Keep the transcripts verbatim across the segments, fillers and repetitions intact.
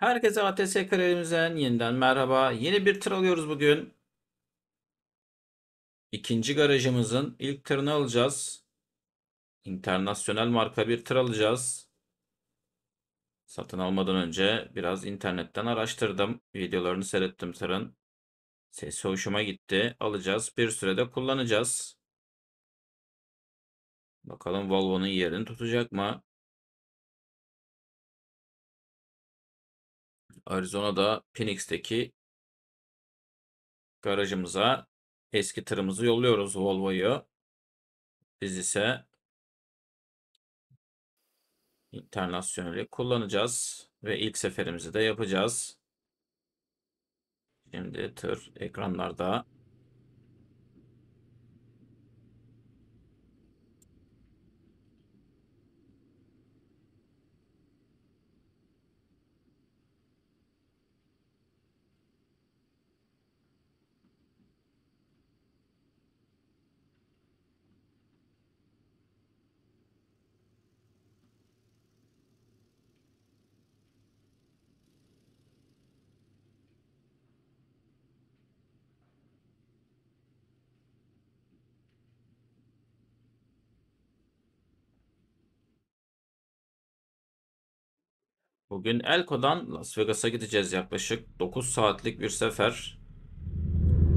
Herkese A T S kariyerimizden yeniden merhaba. Yeni bir tır alıyoruz bugün. İkinci garajımızın ilk tırını alacağız. International marka bir tır alacağız. Satın almadan önce biraz internetten araştırdım. Videolarını seyrettim tırın. Sesi hoşuma gitti. Alacağız. Bir sürede kullanacağız. Bakalım Volvo'nun yerini tutacak mı? Arizona'da Phoenix'teki garajımıza eski tırımızı yolluyoruz, Volvo'yu. Biz ise International'i kullanacağız ve ilk seferimizi de yapacağız. Şimdi tır ekranlarda. Bugün Elko'dan Las Vegas'a gideceğiz. Yaklaşık dokuz saatlik bir sefer.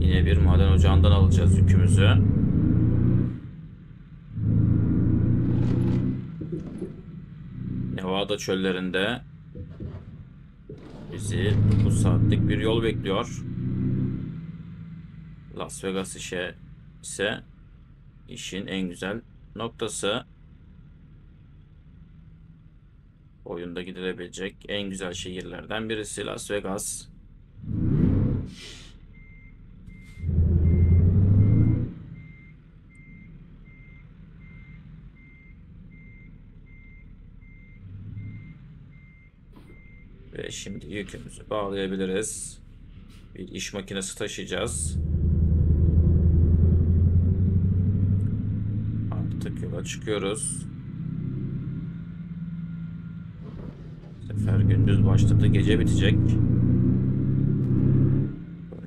Yine bir maden ocağından alacağız yükümüzü. Nevada çöllerinde bizi dokuz saatlik bir yol bekliyor. Las Vegas işe ise işin en güzel noktası. Oyunda gidilebilecek en güzel şehirlerden birisi Las Vegas. Ve şimdi yükümüzü bağlayabiliriz. Bir iş makinesi taşıyacağız. Artık yola çıkıyoruz. Sefer gündüz başladı, gece bitecek.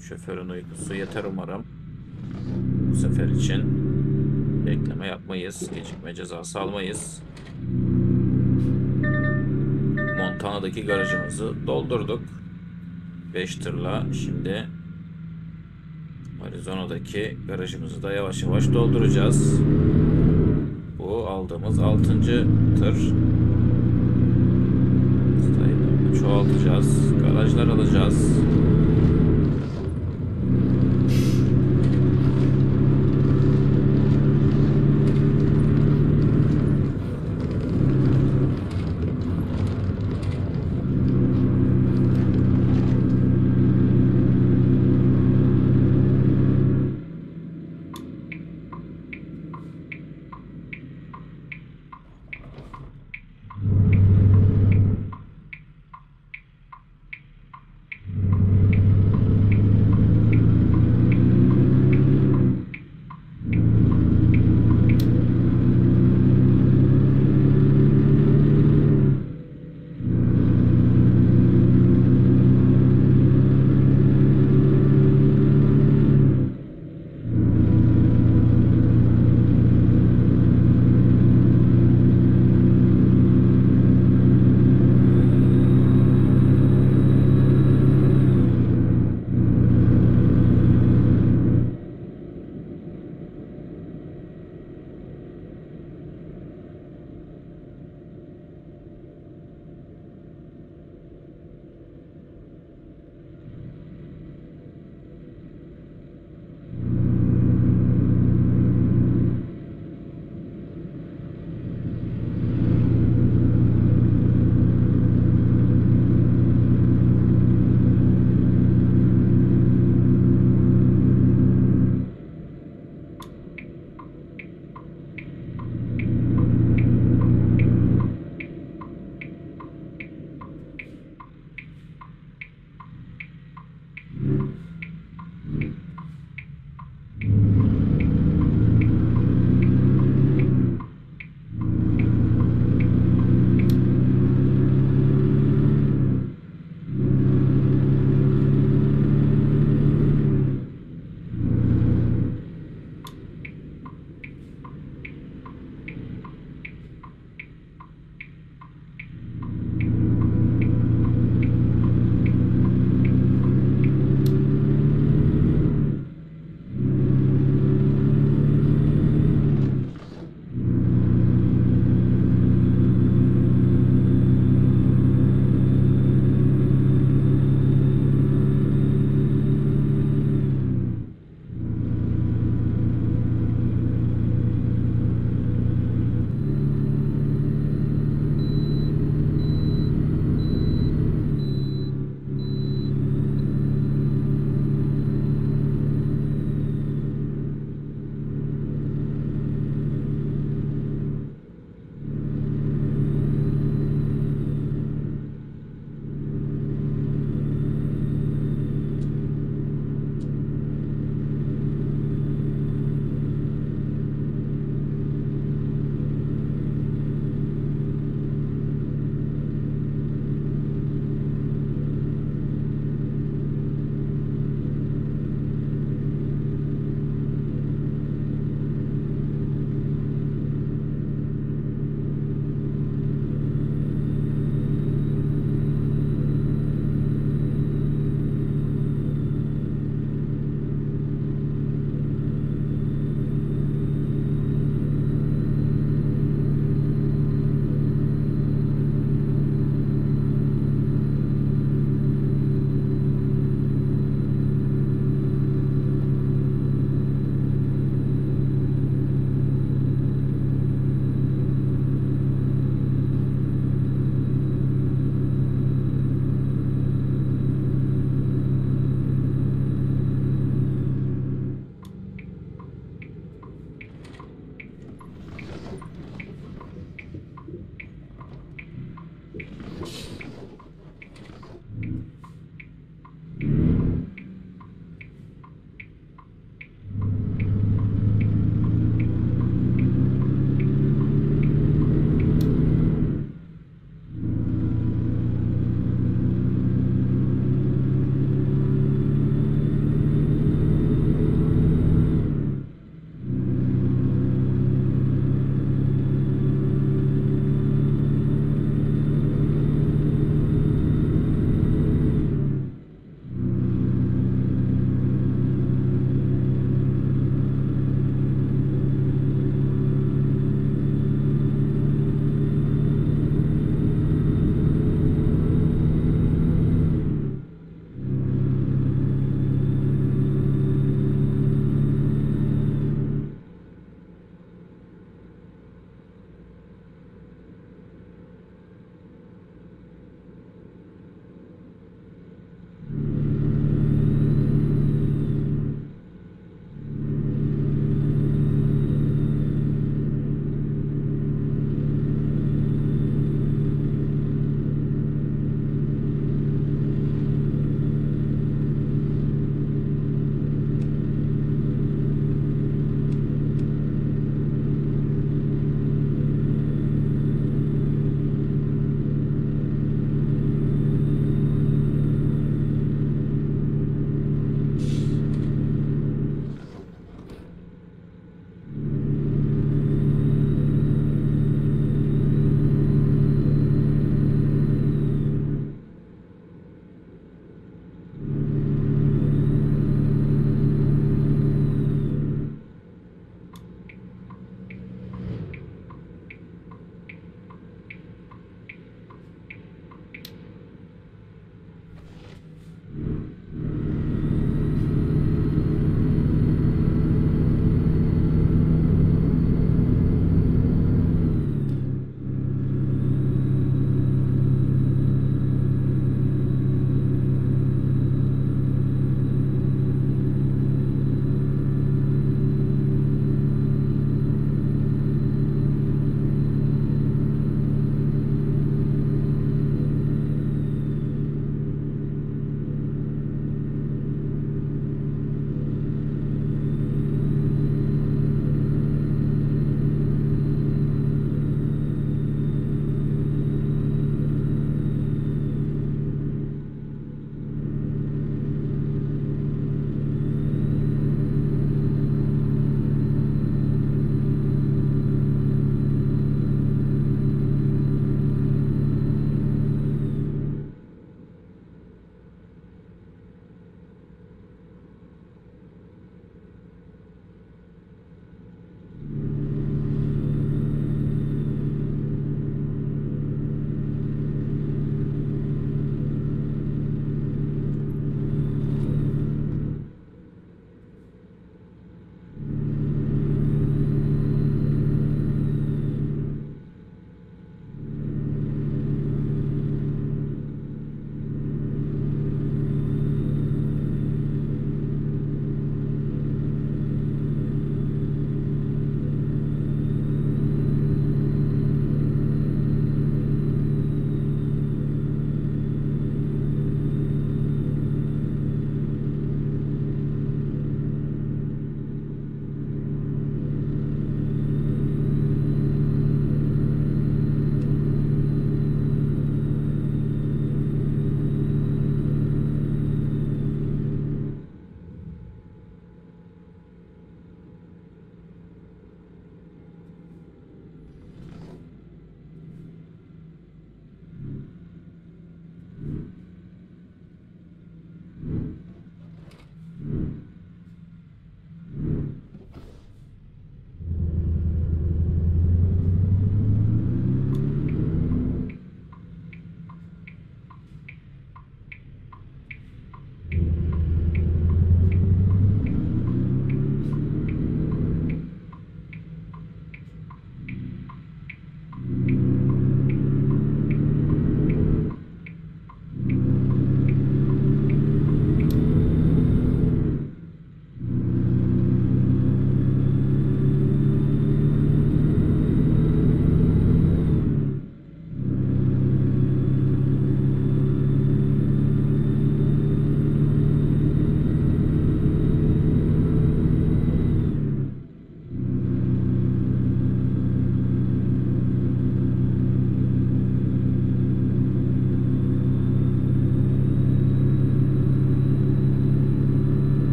Şoförün uykusu yeter umarım. Bu sefer için bekleme yapmayız, gecikme cezası almayız. Montana'daki garajımızı doldurduk beş tırla. Şimdi Arizona'daki garajımızı da yavaş yavaş dolduracağız. Bu aldığımız altıncı tır. Çoğaltacağız, garajlar alacağız.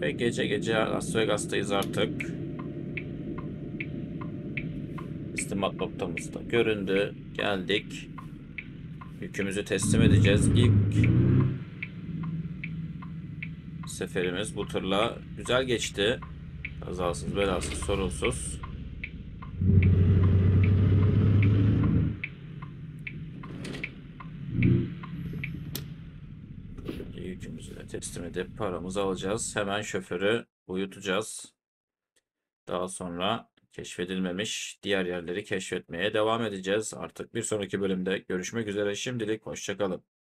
Ve gece gece Las Vegas'tayız artık. İstimat noktamız da göründü. Geldik. Yükümüzü teslim edeceğiz. İlk seferimiz bu tırla güzel geçti. Kazasız, belasız, sorunsuz. Yükümüzü teslim edip paramızı alacağız. Hemen şoförü uyutacağız. Daha sonra keşfedilmemiş diğer yerleri keşfetmeye devam edeceğiz. Artık bir sonraki bölümde görüşmek üzere. Şimdilik hoşça kalın.